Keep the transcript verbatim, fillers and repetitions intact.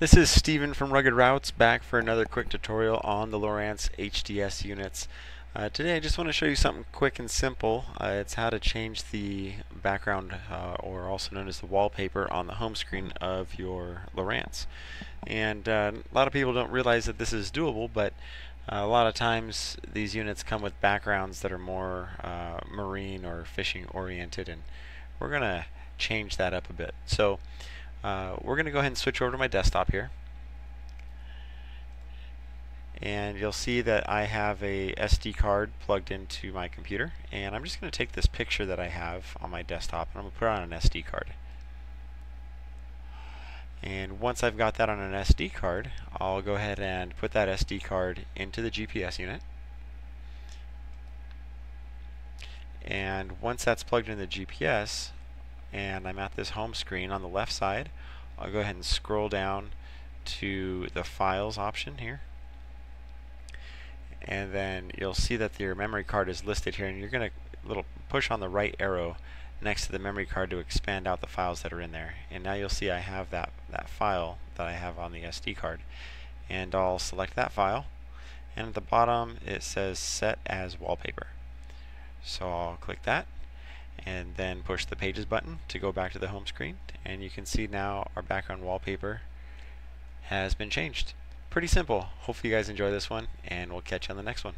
This is Steven from Rugged Routes, back for another quick tutorial on the Lowrance H D S units. Uh, today I just want to show you something quick and simple. Uh, it's how to change the background, uh, or also known as the wallpaper, on the home screen of your Lowrance. And uh, a lot of people don't realize that this is doable, but uh, a lot of times these units come with backgrounds that are more uh, marine or fishing oriented, and we're going to change that up a bit. So. Uh, we're going to go ahead and switch over to my desktop here, and you'll see that I have a S D card plugged into my computer, and I'm just going to take this picture that I have on my desktop and I'm going to put it on an S D card. And once I've got that on an S D card, I'll go ahead and put that S D card into the G P S unit. And once that's plugged into the G P S and I'm at this home screen on the left side, I'll go ahead and scroll down to the files option here, and then you'll see that your memory card is listed here, and you're going to little push on the right arrow next to the memory card to expand out the files that are in there. And now you'll see I have that, that file that I have on the S D card, and I'll select that file, and at the bottom it says set as wallpaper. So I'll click that and then push the pages button to go back to the home screen, and you can see now our background wallpaper has been changed. Pretty simple. Hopefully you guys enjoy this one, and we'll catch you on the next one.